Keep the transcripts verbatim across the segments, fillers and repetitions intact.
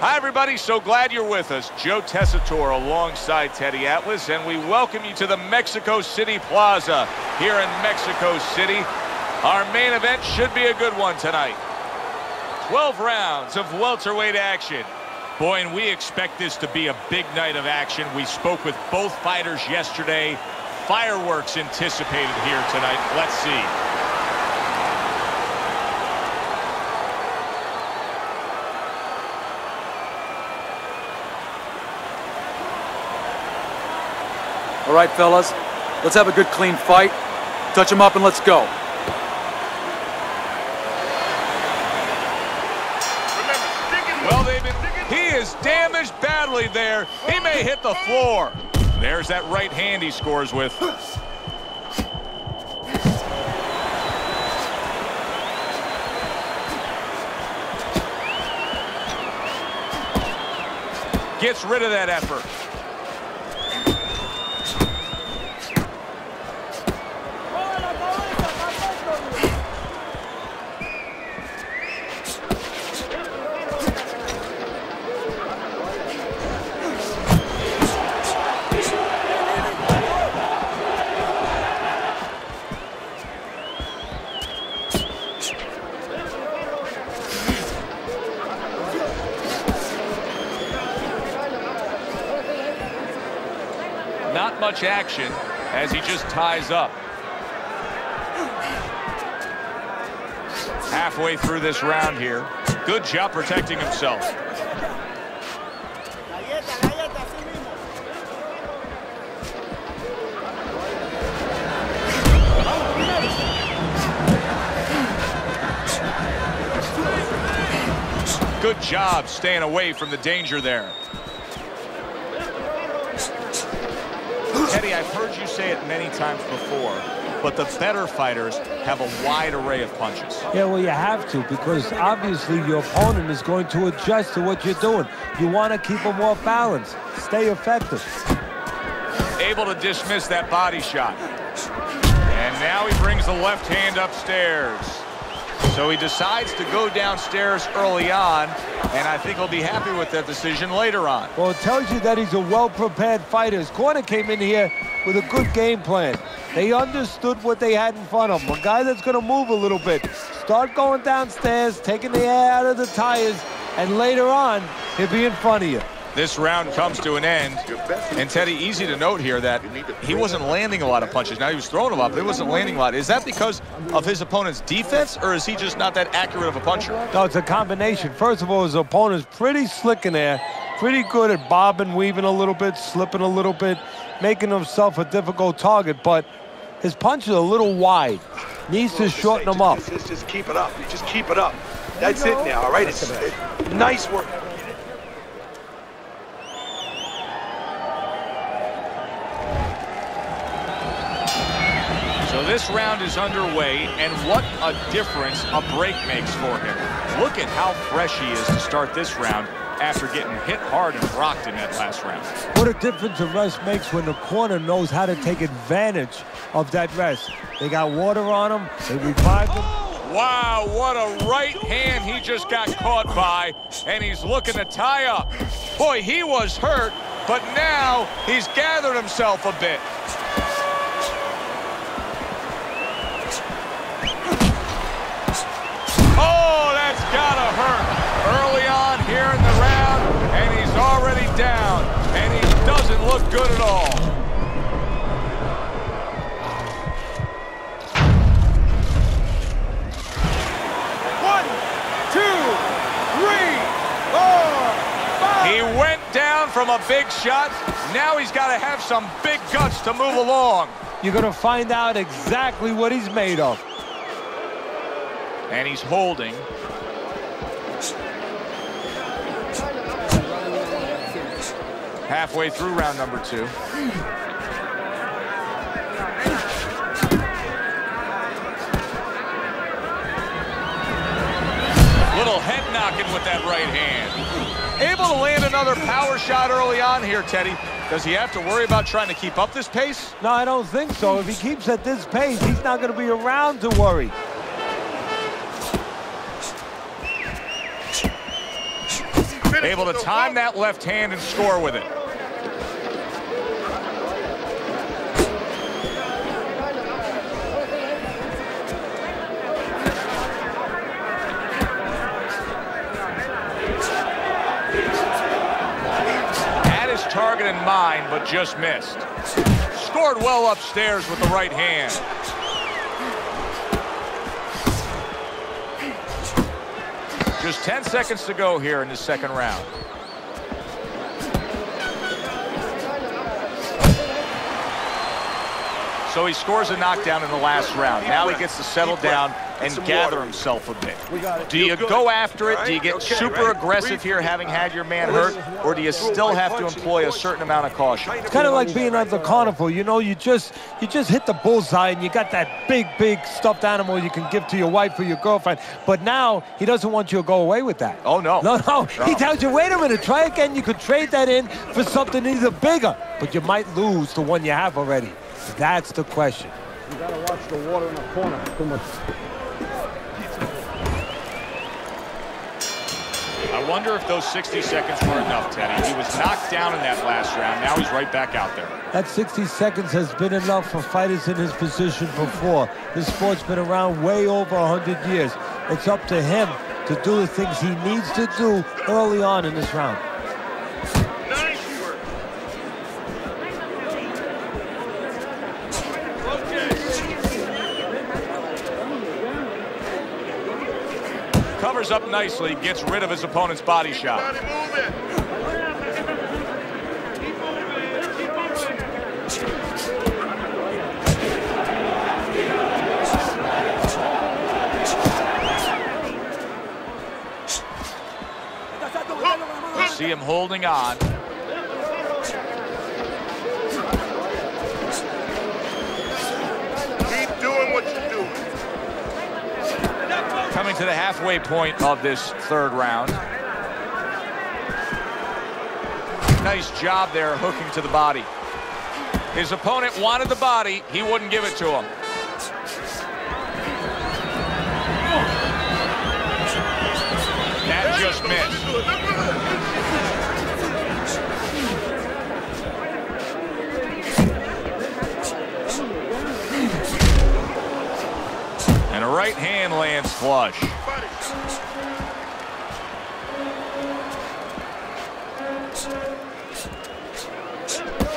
Hi, everybody. So glad you're with us. Joe Tessitore alongside Teddy Atlas, and we welcome you to the Mexico City Plaza here in Mexico City. Our main event should be a good one tonight. twelve rounds of welterweight action. Boy, and we expect this to be a big night of action. We spoke with both fighters yesterday. Fireworks anticipated here tonight. Let's see. All right, fellas, let's have a good, clean fight. Touch him up and let's go. Well, they've been, he is damaged badly there. He may hit the floor. There's that right hand he scores with. Gets rid of that effort. Not much action as he just ties up. Halfway through this round here. Good job protecting himself. Good job staying away from the danger there. Teddy, I've heard you say it many times before, but the better fighters have a wide array of punches. Yeah, well, you have to, because obviously your opponent is going to adjust to what you're doing. You want to keep them off balance. Stay effective. Able to dismiss that body shot. And now he brings the left hand upstairs. So he decides to go downstairs early on, and I think he'll be happy with that decision later on. Well, it tells you that he's a well-prepared fighter. His corner came in here with a good game plan. They understood what they had in front of him. A guy that's going to move a little bit, start going downstairs, taking the air out of the tires, and later on, he'll be in front of you. This round comes to an end, and Teddy, easy to note here that he wasn't landing a lot of punches. Now, he was throwing a lot, but he wasn't landing a lot. Is that because of his opponent's defense, or is he just not that accurate of a puncher? No, it's a combination. First of all, his opponent's pretty slick in there, pretty good at bobbing, weaving a little bit, slipping a little bit, making himself a difficult target, but his punches are a little wide. Needs to shorten them up. Just, just keep it up. You just keep it up. That's it now, all right? It's, it's nice work. So this round is underway, and what a difference a break makes for him. Look at how fresh he is to start this round after getting hit hard and rocked in that last round. What a difference a rest makes when the corner knows how to take advantage of that rest. They got water on him, they revived him. Wow, what a right hand he just got caught by, and he's looking to tie up. Boy, he was hurt, but now he's gathered himself a bit. Gotta hurt early on here in the round, and he's already down, and he doesn't look good at all. One, two, three, four, five. He went down from a big shot. Now he's got to have some big guts to move along. You're going to find out exactly what he's made of. And he's holding. Halfway through round number two. Little head knocking with that right hand. Able to land another power shot early on here, Teddy. Does he have to worry about trying to keep up this pace? No, I don't think so. If he keeps at this pace, he's not going to be around to worry. able to time that left hand and score with it. Had his target in mind, but just missed. Scored well upstairs with the right hand. Just ten seconds to go here in the second round. So he scores a knockdown in the last round. Now he gets to settle down and gather himself a bit. Do you go after it? Do you get super aggressive here, having had your man hurt? Or do you still have to employ a certain amount of caution? It's kind of like being at the carnival. You know, you just, you just hit the bullseye and you got that big, big stuffed animal you can give to your wife or your girlfriend. But now he doesn't want you to go away with that. Oh, no. No, no. He tells you, wait a minute, try again. You could trade that in for something either bigger. But you might lose the one you have already. That's the question. You gotta watch the water in the corner too much. I wonder if those sixty seconds were enough, Teddy. He was knocked down in that last round. Now he's right back out there. That sixty seconds has been enough for fighters in his position before. This sport's been around way over a hundred years. It's up to him to do the things he needs to do early on in this round. Covers up nicely, gets rid of his opponent's body shot. See him holding on. Keep doing what you're doing. Coming to the halfway point of this third round. Nice job there hooking to the body. His opponent wanted the body. He wouldn't give it to him. That just missed. And a right hand lands flush.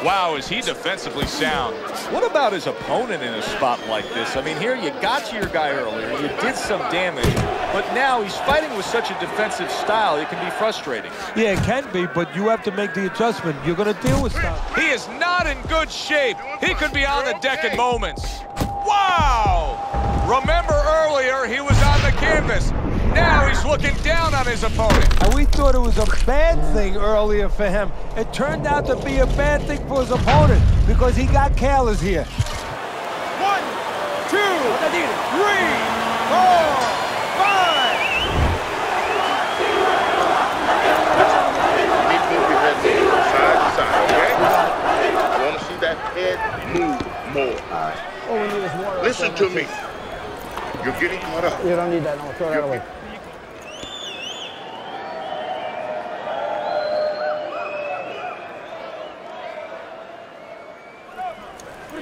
Wow, is he defensively sound. What about his opponent in a spot like this? I mean, here you got to your guy earlier, you did some damage, but now he's fighting with such a defensive style, it can be frustrating. Yeah, it can be, but you have to make the adjustment. You're going to deal with stuff. He is not in good shape. He could be on the deck in moments. Wow! Remember earlier, he was on the canvas. Now he's looking down on his opponent. And we thought it was a bad thing earlier for him. It turned out to be a bad thing for his opponent because he got careless here. One, two, three, four, five. I want to see that head move more. All right. Listen to me. You're getting caught up. You don't need that. No, throw that away.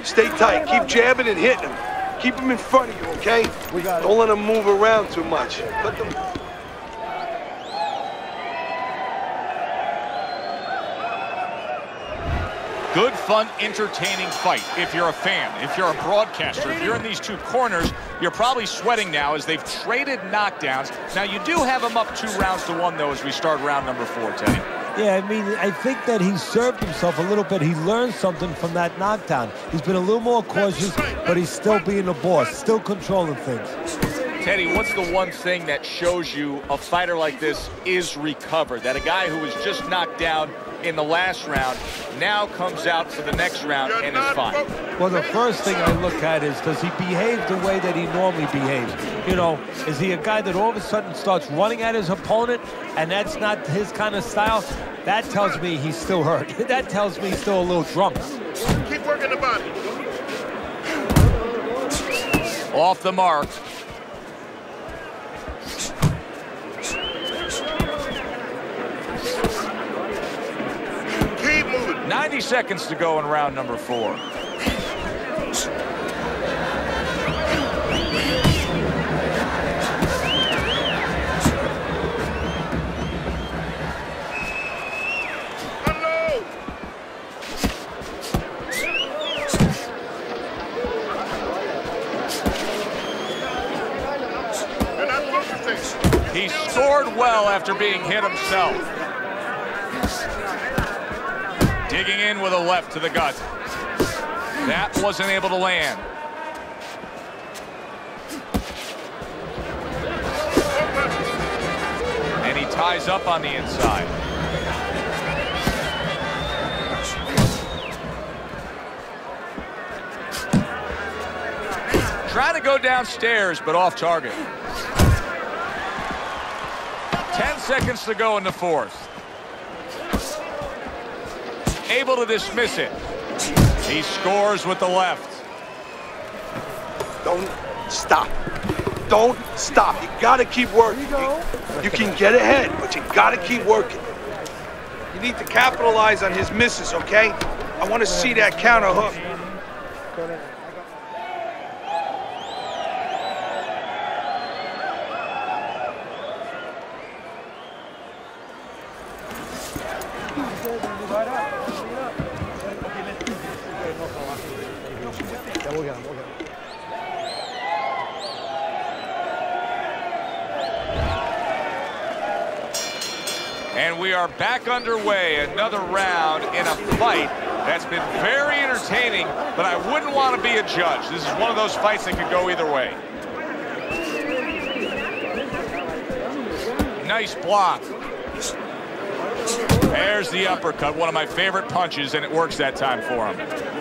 Stay tight. Keep jabbing and hitting him. Keep him in front of you, okay? We got it. Don't let him move around too much. Let them... Good, fun, entertaining fight if you're a fan, if you're a broadcaster, if you're in these two corners, you're probably sweating now as they've traded knockdowns. Now, you do have him up two rounds to one, though, as we start round number four, Teddy. Yeah, I mean, I think that he served himself a little bit. He learned something from that knockdown. He's been a little more cautious, but he's still being the boss, still controlling things. Teddy, what's the one thing that shows you a fighter like this is recovered? That a guy who was just knocked down in the last round now comes out for the next round and is fine? Well, the first thing I look at is, does he behave the way that he normally behaves? You know, is he a guy that all of a sudden starts running at his opponent and that's not his kind of style? That tells me he's still hurt. That tells me he's still a little drunk. Keep working the body. Off the mark. ninety seconds to go in round number four. He soared well after being hit himself. Digging in with a left to the gut. That wasn't able to land. And he ties up on the inside. Trying to go downstairs, but off target. ten seconds to go in the fourth. Able to dismiss it. He scores with the left. Don't stop. Don't stop. You gotta keep working. You, go. You can get ahead, but you gotta keep working. You need to capitalize on his misses, okay? I want to see that counter hook. And we are back underway, another round in a fight that's been very entertaining, but I wouldn't want to be a judge. This is one of those fights that could go either way. Nice block. There's the uppercut, one of my favorite punches, and it works that time for him.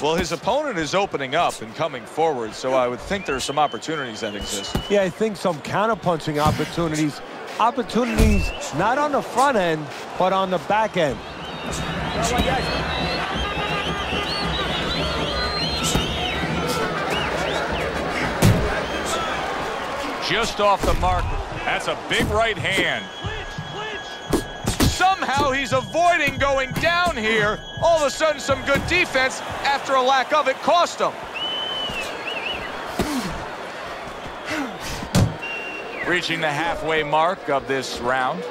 Well, his opponent is opening up and coming forward, so I would think there's some opportunities that exist. Yeah, I think some counter-punching opportunities. Opportunities not on the front end, but on the back end. Just off the mark. That's a big right hand. Clinch, clinch. Somehow he's avoiding going down here. All of a sudden, some good defense after a lack of it cost him. Reaching the halfway mark of this round.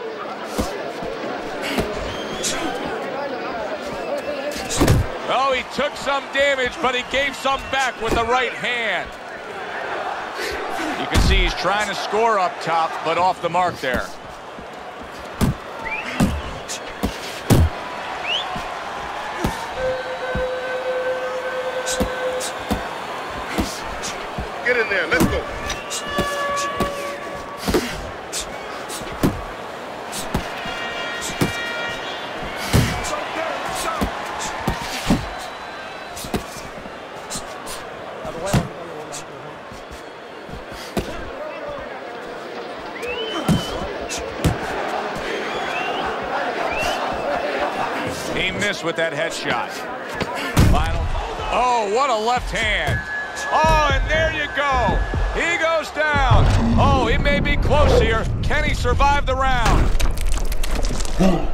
Oh, he took some damage, but he gave some back with the right hand. You can see he's trying to score up top, but off the mark there. Get in there, let's go. With that headshot. Final. Oh, what a left hand. Oh, and there you go. He goes down. Oh, it may be close here. Can he survive the round? One,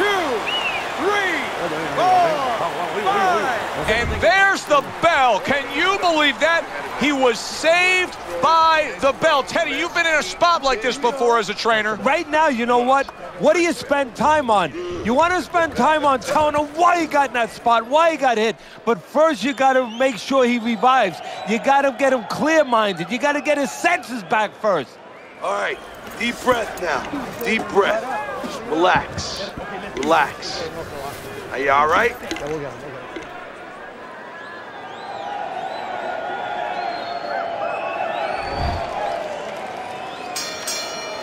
two, three, four, five. And there's the bell. Can you believe that? He was saved by the bell. Teddy, you've been in a spot like this before as a trainer. Right now, you know what? What do you spend time on? You want to spend time on telling him why he got in that spot, why he got hit. But first, you got to make sure he revives. You got to get him clear-minded. You got to get his senses back first. All right, deep breath now. Deep breath. Relax. Relax. Are you all right?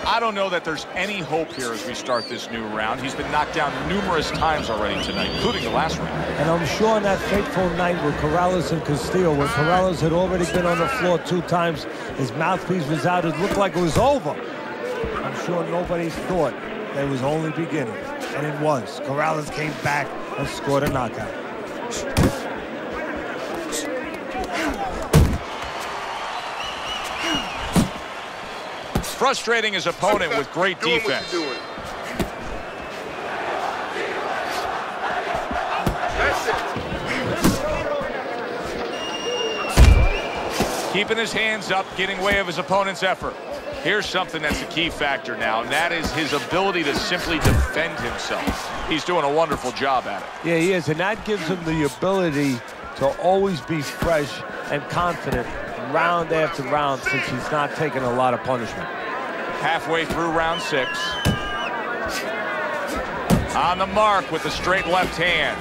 I don't know that there's any hope here as we start this new round. He's been knocked down numerous times already tonight, including the last round. And I'm sure on that fateful night with Corrales and Castillo, when Corrales had already been on the floor two times, his mouthpiece was out, it looked like it was over. I'm sure nobody thought that it was only beginning, and it was. Corrales came back and scored a knockout. frustrating his opponent with great defense. Keeping his hands up, getting way of his opponent's effort. Here's something that's a key factor now, and that is his ability to simply defend himself. He's doing a wonderful job at it. Yeah, he is, and that gives him the ability to always be fresh and confident round after round since he's not taking a lot of punishment. Halfway through round six. On the mark with a straight left hand.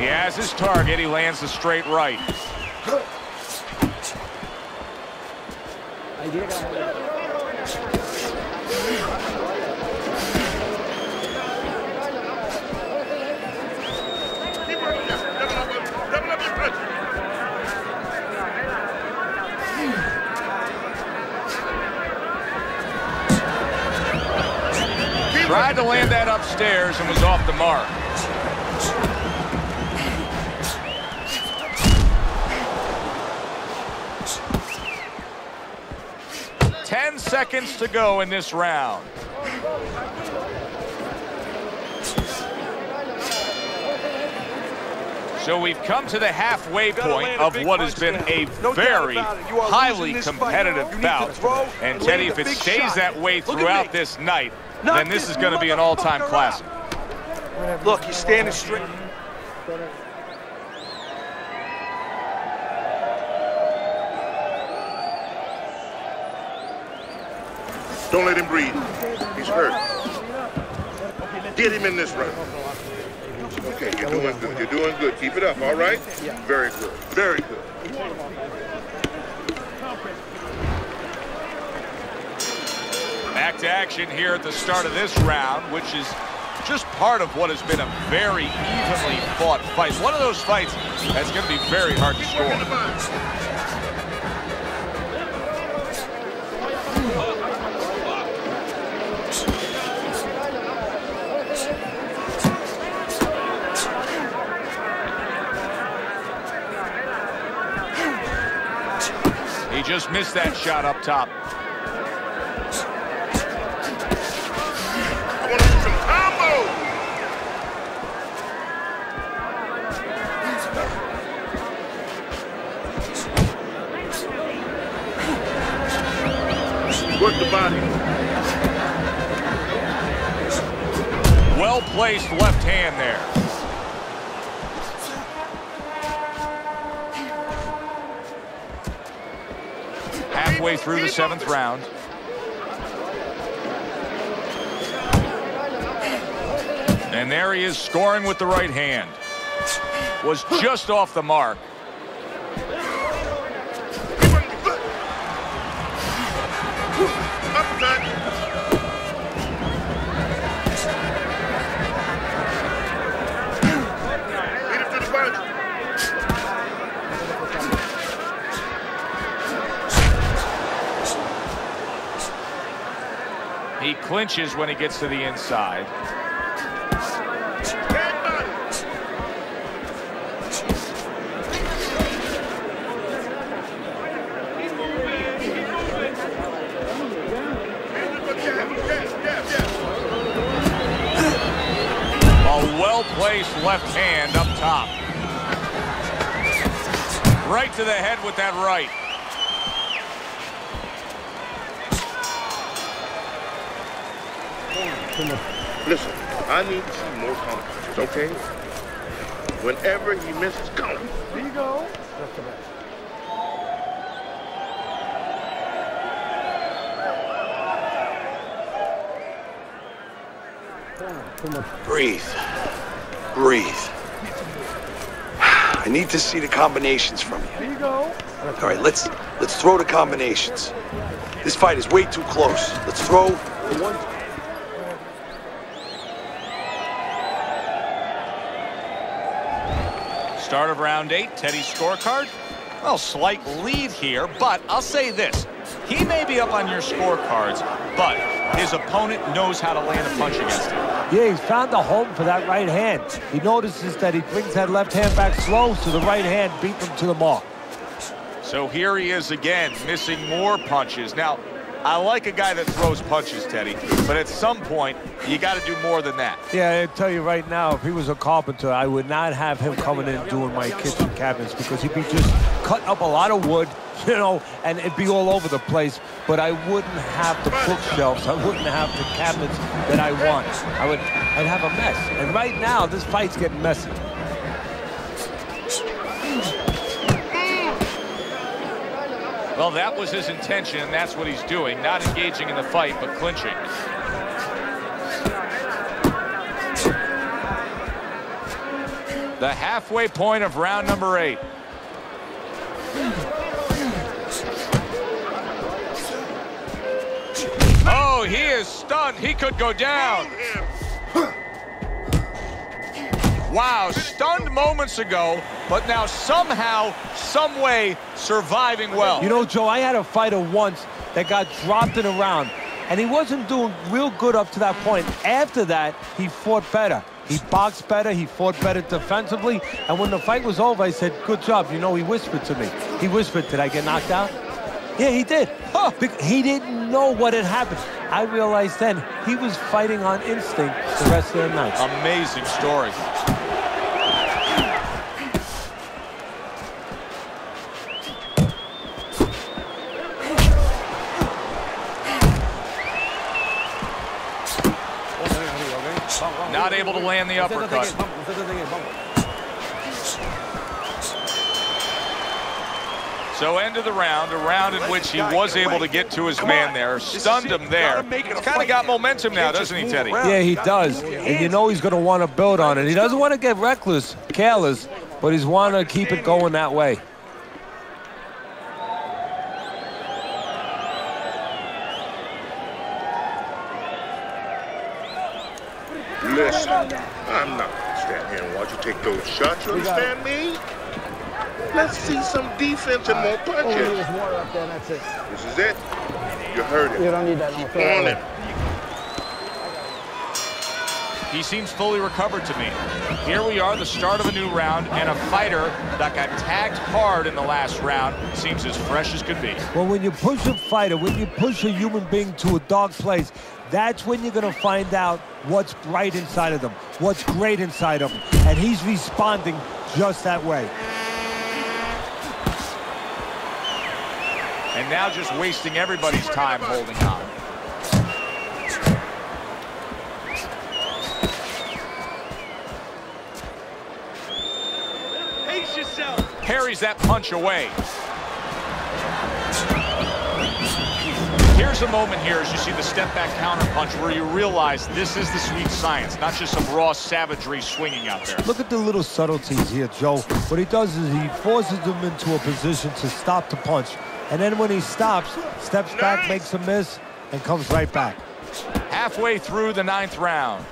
He has his target. He lands the straight right. Tried to land that upstairs and was off the mark. Ten seconds to go in this round. So we've come to the halfway point of what has been a very highly competitive bout. And Teddy, if it stays that way throughout this night, then this is going to be an all-time classic. Look, he's standing straight. Don't let him breathe. He's hurt. Get him in this round. Okay, you're doing good. You're doing good. Keep it up, all right? Very good. Very good. Back to action here at the start of this round, which is just part of what has been a very evenly fought fight. One of those fights that's going to be very hard to score. He just missed that shot up top. I want to do some combo. Work the body. Well-placed left hand there. Halfway through the seventh round. And there he is, scoring with the right hand. Was just off the mark. He clinches when he gets to the inside. A well-placed left hand up top. Right to the head with that right. Listen, I need to see more competitions, okay? Whenever he misses, count. There you go. That's the best. Breathe. Breathe. I need to see the combinations from you. There you go. All right, let's let's throw the combinations. This fight is way too close. Let's throw the one. Start of round eight, Teddy's scorecard. Well, slight lead here, but I'll say this. He may be up on your scorecards, but His opponent knows how to land a punch against him. Yeah, he's found a home for that right hand. He notices that he brings that left hand back slow, so the right hand beat him to the mark. So here he is again, missing more punches. Now, I like a guy that throws punches, Teddy, but at some point, you got to do more than that. Yeah, I tell you right now, if he was a carpenter, I would not have him coming in and doing my kitchen cabinets because he'd be just cutting up a lot of wood, you know, and it'd be all over the place, but I wouldn't have the bookshelves. I wouldn't have the cabinets that I want. I would, I'd have a mess. And right now, this fight's getting messy. Well, that was his intention, and that's what he's doing. Not engaging in the fight, but clinching. The halfway point of round number eight. Oh, he is stunned. He could go down. Wow, stunned moments ago, but now somehow, some way, surviving well. You know, Joe, I had a fighter once that got dropped in a round, and he wasn't doing real good up to that point. After that, he fought better. He boxed better, he fought better defensively, and when the fight was over, I said, good job. You know, he whispered to me. He whispered, did I get knocked out? Yeah, he did. Huh. He didn't know what had happened. I realized then he was fighting on instinct the rest of the night. Amazing story. Not able to land the uppercut. So end of the round, a round in which he was able to get to his man there, stunned him there. He's kind of got momentum now, doesn't he, Teddy? Yeah, he does. And you know he's going to want to build on it. He doesn't want to get reckless, careless, but he's want to keep it going that way. Listen, I'm not going to stand here and watch you take those shots, you understand me? Let's see some defense and more punches. This is it. You heard it. You don't need that. Keep on it. He seems fully recovered to me. Here we are, the start of a new round, and a fighter that got tagged hard in the last round seems as fresh as could be. Well, when you push a fighter, when you push a human being to a dark place, that's when you're going to find out what's bright inside of them, what's great inside of them, and he's responding just that way. And now just wasting everybody's time holding on. Pace yourself. Parries that punch away. Here's a moment here as you see the step-back counterpunch where you realize this is the sweet science, not just some raw savagery swinging out there. Look at the little subtleties here, Joe. What he does is he forces them into a position to stop the punch. And then when he stops, steps back, makes a miss, and comes right back. Halfway through the ninth round.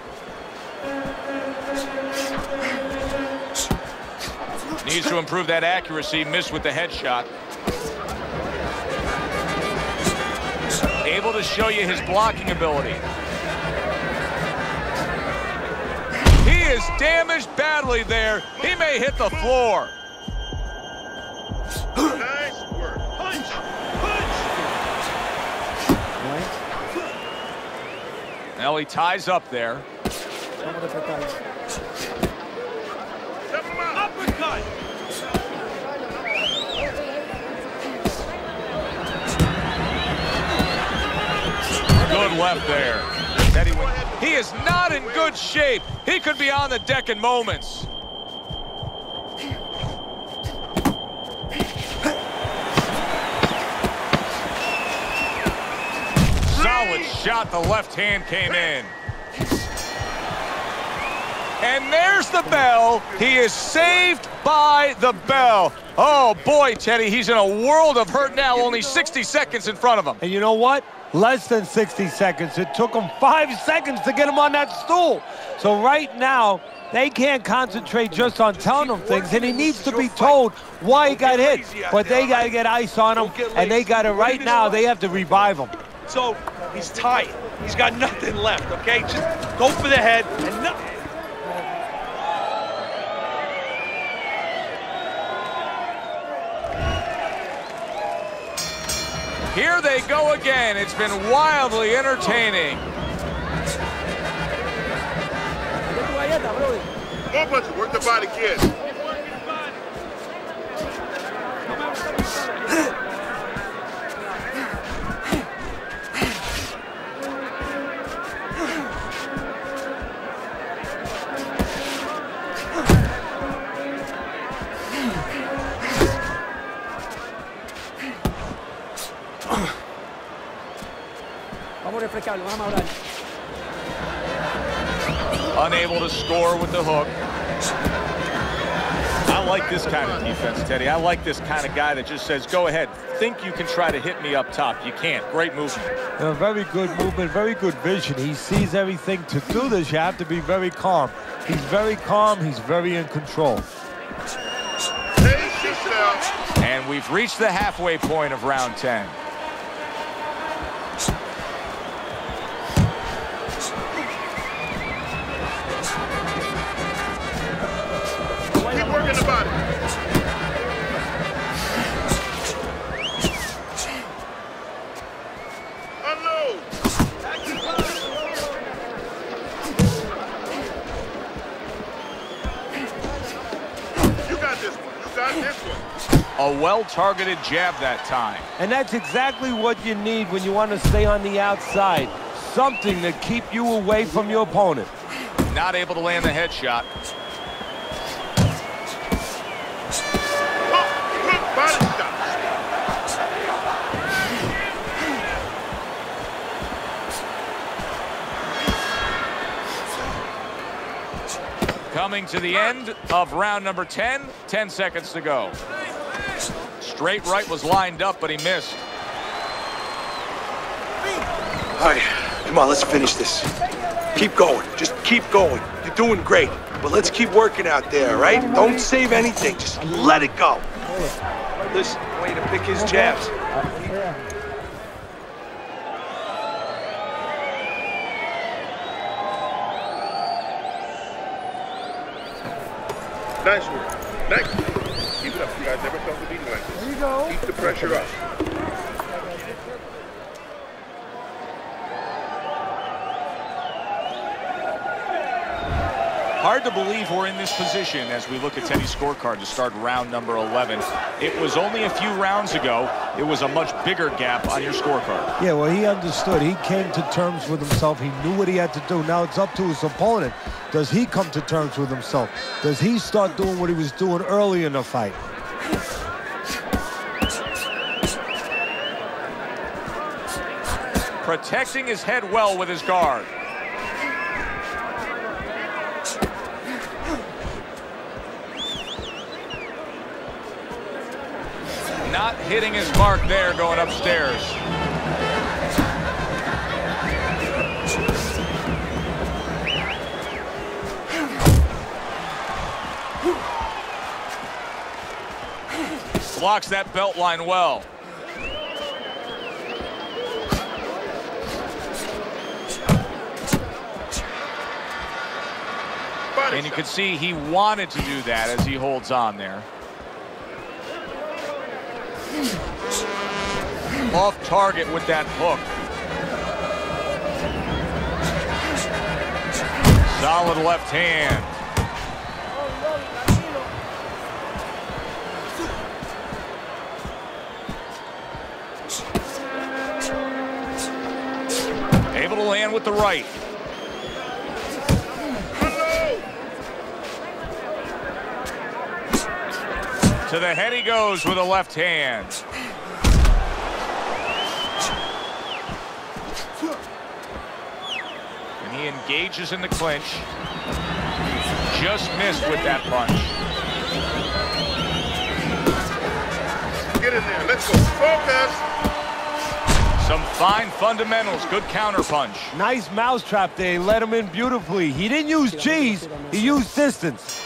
Needs to improve that accuracy, missed with the headshot. Able to show you his blocking ability. He is damaged badly there. He may hit the floor. Nice work. Punch! Punch! Now he ties up there. Uppercut! Good left there. Teddy, he is not in good shape. He could be on the deck in moments. Solid shot. The left hand came in. And there's the bell. He is saved by the bell. Oh, boy, Teddy. He's in a world of hurt now. Only sixty seconds in front of him. And you know what? Less than sixty seconds. It took them five seconds to get him on that stool. So right now, they can't concentrate just on telling him things, and he needs to be told why he got hit. But they got to get ice on him, and they got it right now. They have to revive him. So he's tight. He's got nothing left, okay? Just go for the head and nothing. Here they go again. It's been wildly entertaining. Come on, work the body, kid. Unable to score with the hook. I like this kind of defense, Teddy. I like this kind of guy that just says, go ahead, think you can try to hit me up top. You can't. Great movement. Yeah, very good movement, very good vision. He sees everything. To do this, you have to be very calm. He's very calm. He's very in control. And we've reached the halfway point of round ten. A well-targeted jab that time. And that's exactly what you need when you want to stay on the outside. Something to keep you away from your opponent. Not able to land the headshot. Coming to the end of round number ten, ten seconds to go. Straight right was lined up, but he missed. All right, come on, let's finish this. Keep going, just keep going. You're doing great, but let's keep working out there, right? Don't save anything, just let it go. Listen, way to pick his jabs. Nice work. Nice. Keep it up. You guys never felt the beating like this. There you go. Keep the pressure up. Hard to believe we're in this position as we look at Teddy's scorecard to start round number eleven. It was only a few rounds ago. It was a much bigger gap on your scorecard. Yeah, well, he understood. He came to terms with himself. He knew what he had to do. Now it's up to his opponent. Does he come to terms with himself? Does he start doing what he was doing early in the fight? Protecting his head well with his guard. Not hitting his mark there, going upstairs. Blocks that belt line well. And you could see he wanted to do that as he holds on there. Off target with that hook. Solid left hand. Able to land with the right. To the head he goes with a left hand. And he engages in the clinch. Just missed with that punch. Get in there, let's go, focus. Some fine fundamentals, good counterpunch. Nice mousetrap there, let him in beautifully. He didn't use G's, he used distance.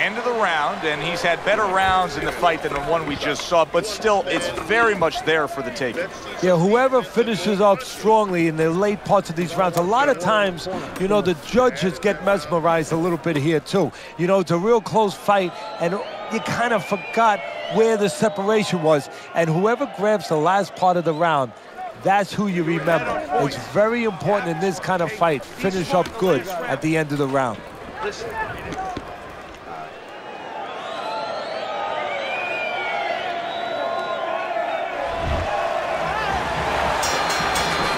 end of the round, and he's had better rounds in the fight than the one we just saw, but still, it's very much there for the taking. Yeah, whoever finishes off strongly in the late parts of these rounds, a lot of times, you know, the judges get mesmerized a little bit here, too. You know, it's a real close fight, and you kind of forgot where the separation was, and whoever grabs the last part of the round, that's who you remember. It's very important in this kind of fight, finish up good at the end of the round. Listen.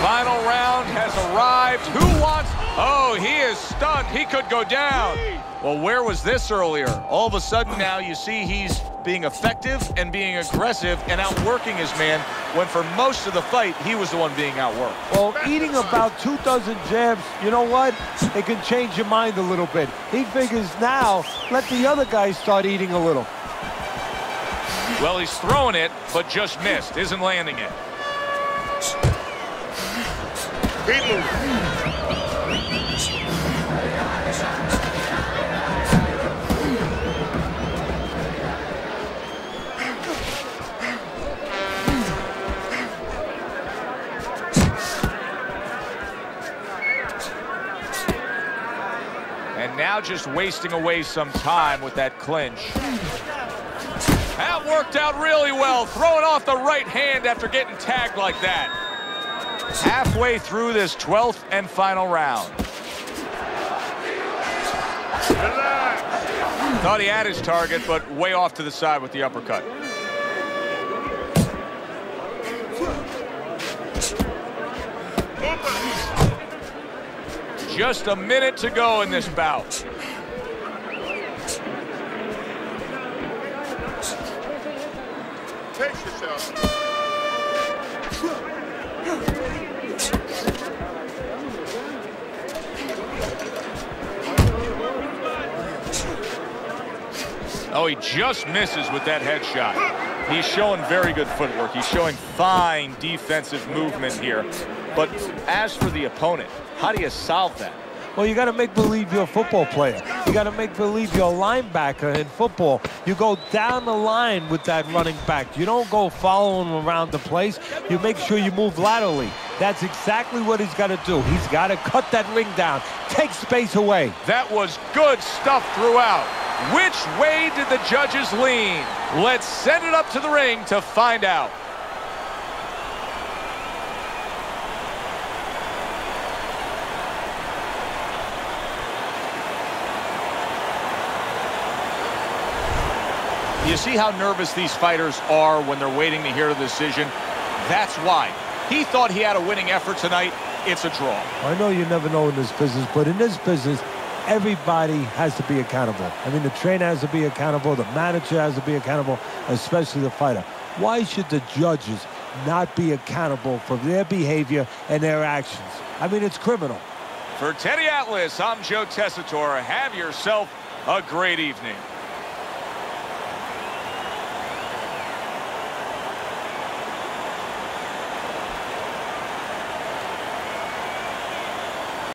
Final round has arrived. Who wants? Oh, he is stunned. He could go down. Well, where was this earlier? All of a sudden now you see he's being effective and being aggressive and outworking his man, when for most of the fight, he was the one being outworked. Well, eating about two dozen jabs, you know what? It can change your mind a little bit. He figures now, let the other guys start eating a little. Well, he's throwing it, but just missed. Isn't landing it. Great move. And now just wasting away some time with that clinch. That worked out really well. Throwing off the right hand after getting tagged like that. Halfway through this twelfth and final round. Thought he had his target, but way off to the side with the uppercut. Just a minute to go in this bout. Take yourself. Oh, he just misses with that headshot. He's showing very good footwork. He's showing fine defensive movement here. But as for the opponent, how do you solve that? Well, you got to make believe you're a football player. You got to make believe you're a linebacker in football. You go down the line with that running back. You don't go following him around the place. You make sure you move laterally. That's exactly what he's got to do. He's got to cut that ring down, take space away. That was good stuff throughout. Which way did the judges lean? Let's send it up to the ring to find out. You see how nervous these fighters are when they're waiting to hear the decision? That's why. He thought he had a winning effort tonight. It's a draw. I know you never know in this business, but in this business, everybody has to be accountable. I mean, the trainer has to be accountable. The manager has to be accountable, especially the fighter. Why should the judges not be accountable for their behavior and their actions? I mean, it's criminal. For Teddy Atlas, I'm Joe Tessitore. Have yourself a great evening.